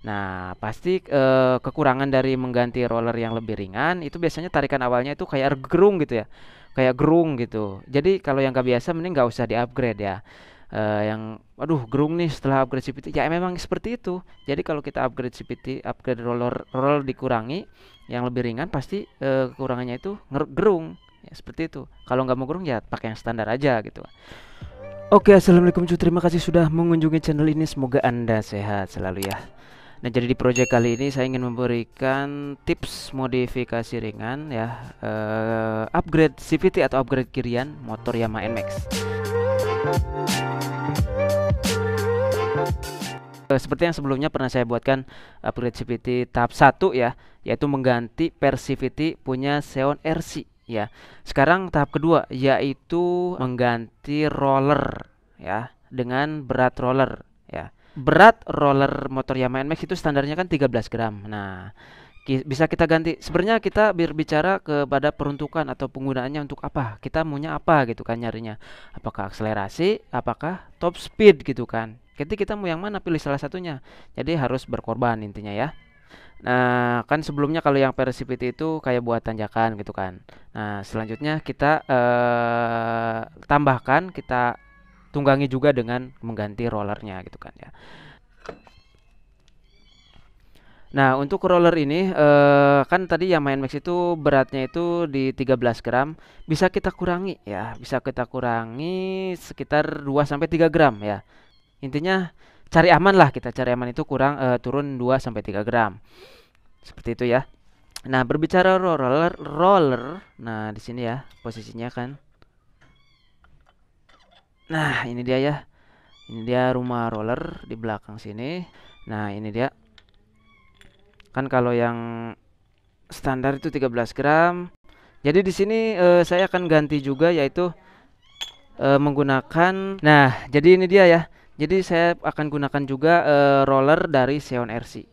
Nah, pasti kekurangan dari mengganti roller yang lebih ringan itu biasanya tarikan awalnya itu kayak gerung gitu ya, kayak gerung gitu. Jadi kalau yang gak biasa mending gak usah di-upgrade ya. Yang aduh gerung nih setelah upgrade CVT, ya memang seperti itu. Jadi kalau kita upgrade CVT, upgrade roller dikurangi yang lebih ringan, pasti kekurangannya itu gerung ya, seperti itu. Kalau nggak mau gerung ya pakai yang standar aja gitu. Oke, assalamualaikum cuy, terima kasih sudah mengunjungi channel ini, semoga Anda sehat selalu ya. Nah, jadi di project kali ini saya ingin memberikan tips modifikasi ringan ya, upgrade CVT atau upgrade kirian motor Yamaha NMAX. Seperti yang sebelumnya pernah saya buatkan upgrade CVT tahap 1 ya, yaitu mengganti per CVT punya Xeon RC ya. Sekarang tahap kedua yaitu mengganti roller ya dengan berat roller ya. Berat roller motor Yamaha NMAX itu standarnya kan 13 gram. Nah, bisa kita ganti. Sebenarnya kita berbicara kepada peruntukan atau penggunaannya untuk apa, kita maunya apa gitu kan nyarinya, apakah akselerasi, apakah top speed gitu kan. Jadi kita mau yang mana, pilih salah satunya, jadi harus berkorban intinya ya. Nah, kan sebelumnya kalau yang per CVT itu kayak buat tanjakan gitu kan. Nah, selanjutnya kita tambahkan, kita tunggangi juga dengan mengganti rollernya gitu kan ya. Nah, untuk roller ini kan tadi Yamaha NMAX itu beratnya itu di 13 gram, bisa kita kurangi ya, bisa kita kurangi sekitar 2 sampai 3 gram ya. Intinya cari aman lah, kita cari aman itu kurang turun 2 sampai 3 gram. Seperti itu ya. Nah, berbicara roller. Nah, di sini ya posisinya kan. Nah, ini dia ya. Ini dia rumah roller di belakang sini. Nah, ini dia. Kan kalau yang standar itu 13 gram. Jadi di sini saya akan ganti juga yaitu menggunakan. Nah, jadi ini dia ya. Jadi saya akan gunakan juga roller dari Xeon RC.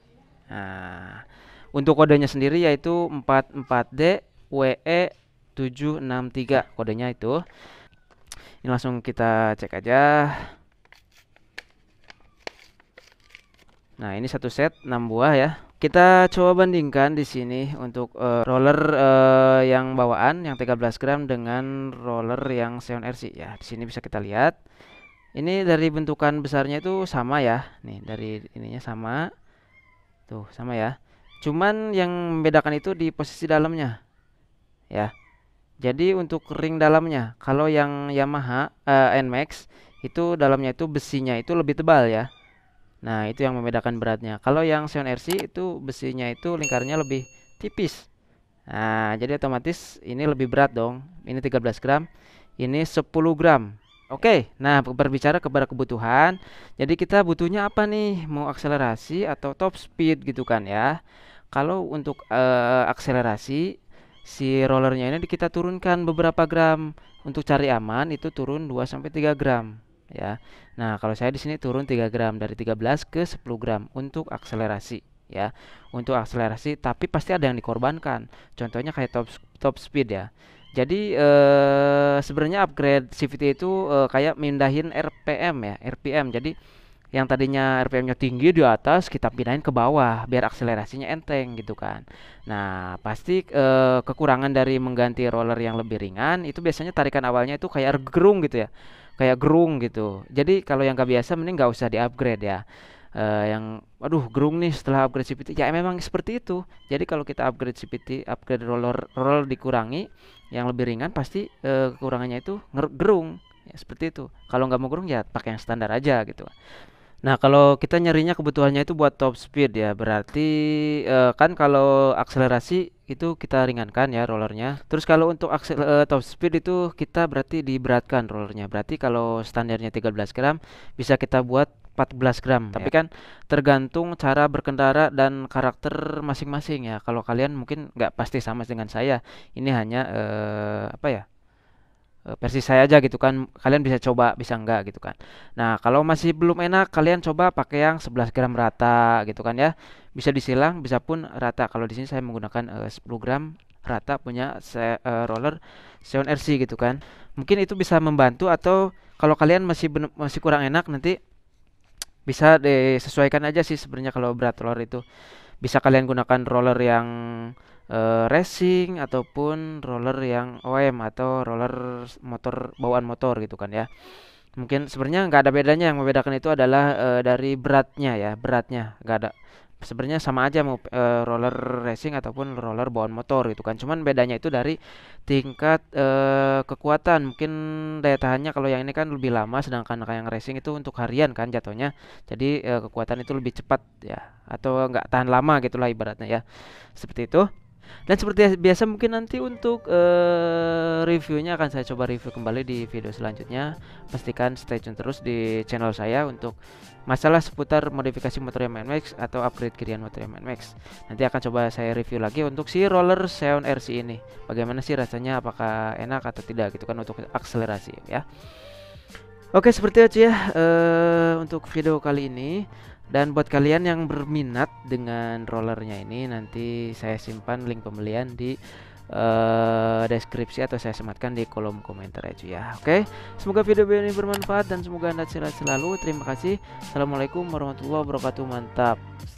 Nah, untuk kodenya sendiri yaitu 44DWE763 kodenya itu. Ini langsung kita cek aja. Nah, ini satu set 6 buah ya. Kita coba bandingkan di sini untuk roller yang bawaan yang 13 gram dengan roller yang Xeon RC ya. Di sini bisa kita lihat. Ini dari bentukan besarnya itu sama ya. Nih, dari ininya sama. Tuh, sama ya. Cuman yang membedakan itu di posisi dalamnya. Ya. Jadi untuk ring dalamnya, kalau yang Yamaha NMAX itu dalamnya itu besinya itu lebih tebal ya. Nah, itu yang membedakan beratnya. Kalau yang Xeon RC itu besinya itu lingkarnya lebih tipis. Nah, jadi otomatis ini lebih berat dong. Ini 13 gram, ini 10 gram. Oke, nah berbicara kepada kebutuhan. Jadi kita butuhnya apa nih? Mau akselerasi atau top speed gitu kan ya. Kalau untuk akselerasi, si rollernya ini kita turunkan beberapa gram. Untuk cari aman itu turun 2 sampai 3 gram. Ya. Nah, kalau saya di sini turun 3 gram dari 13 ke 10 gram untuk akselerasi ya. Untuk akselerasi tapi pasti ada yang dikorbankan. Contohnya kayak top speed ya. Jadi sebenarnya upgrade CVT itu kayak mindahin RPM ya, RPM. Jadi yang tadinya RPM-nya tinggi di atas kita pindahin ke bawah biar akselerasinya enteng gitu kan. Nah, pasti kekurangan dari mengganti roller yang lebih ringan itu biasanya tarikan awalnya itu kayak gerung gitu ya, kayak gerung gitu. Jadi kalau yang gak biasa mending gak usah di-upgrade ya. Yang aduh gerung nih setelah upgrade CVT, ya memang seperti itu. Jadi kalau kita upgrade CVT, upgrade roller dikurangi yang lebih ringan, pasti kekurangannya itu gerung ya, seperti itu. Kalau nggak mau gerung ya pakai yang standar aja gitu. Nah, kalau kita nyarinya kebutuhannya itu buat top speed ya, berarti kan kalau akselerasi itu kita ringankan ya rollernya. Terus kalau untuk top speed itu kita berarti diberatkan rollernya. Berarti kalau standarnya 13 gram bisa kita buat 14 gram. Tapi kan tergantung cara berkendara dan karakter masing-masing ya. Kalau kalian mungkin nggak pasti sama dengan saya. Ini hanya apa ya? Versi saya aja gitu kan, kalian bisa coba bisa enggak gitu kan. Nah, kalau masih belum enak kalian coba pakai yang 11 gram rata gitu kan ya, bisa disilang bisa pun rata. Kalau di sini saya menggunakan 10 gram rata punya roller Xeon RC gitu kan. Mungkin itu bisa membantu, atau kalau kalian masih kurang enak nanti bisa disesuaikan aja sih sebenarnya. Kalau berat roller itu bisa kalian gunakan roller yang racing ataupun roller yang OM atau roller motor bawaan motor gitu kan ya. Mungkin sebenarnya nggak ada bedanya, yang membedakan itu adalah dari beratnya ya, beratnya nggak ada. Sebenarnya sama aja mau roller racing ataupun roller bawaan motor gitu kan. Cuman bedanya itu dari tingkat kekuatan. Mungkin daya tahannya kalau yang ini kan lebih lama, sedangkan yang racing itu untuk harian kan jatuhnya. Jadi kekuatan itu lebih cepat ya, atau nggak tahan lama gitulah ibaratnya ya. Seperti itu. Dan seperti biasa mungkin nanti untuk reviewnya akan saya coba review kembali di video selanjutnya. Pastikan stay tune terus di channel saya untuk masalah seputar modifikasi motor Yamaha NMAX atau upgrade kirian motor Yamaha NMAX. Nanti akan coba saya review lagi untuk si roller Xeon RC ini, bagaimana sih rasanya, apakah enak atau tidak gitu kan untuk akselerasi ya. Oke, seperti itu ya untuk video kali ini. Dan buat kalian yang berminat dengan rollernya ini, nanti saya simpan link pembelian di deskripsi atau saya sematkan di kolom komentar aja ya. Oke, semoga video ini bermanfaat dan semoga Anda sehat selalu. Terima kasih. Assalamualaikum warahmatullahi wabarakatuh. Mantap.